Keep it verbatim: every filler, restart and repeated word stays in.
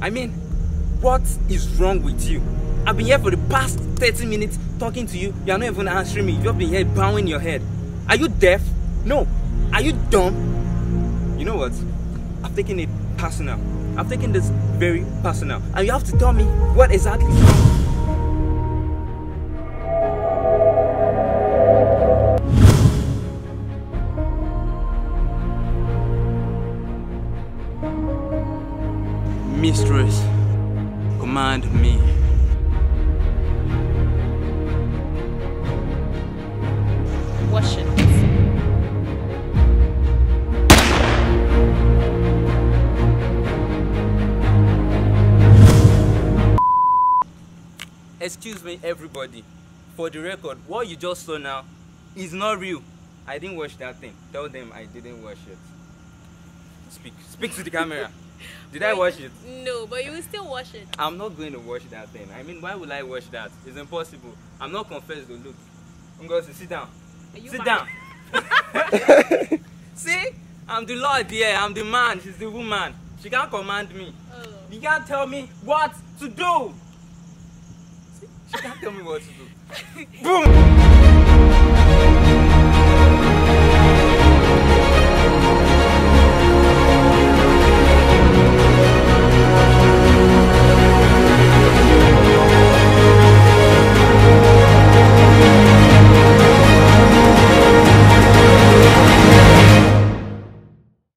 I mean, what is wrong with you? I've been here for the past thirty minutes talking to you. You are not even answering me. You've just been here bowing your head. Are you deaf? No. Are you dumb? You know what? I've taken it personal. I've taken this very personal. And you have to tell me what exactly. Mistress, command me. Excuse me, everybody. For the record, what you just saw now is not real. I didn't watch that thing. Tell them I didn't watch it. Speak. Speak to the camera. Did I watch it? No, but you will still watch it. I'm not going to watch that thing. I mean, why would I watch that? It's impossible. I'm not confessed though. Look. I'm going to sit down. Sit down. See? I'm the Lord here. Yeah. I'm the man. She's the woman. She can't command me. Oh. You can't tell me what to do. She can't tell me what to do. Boom!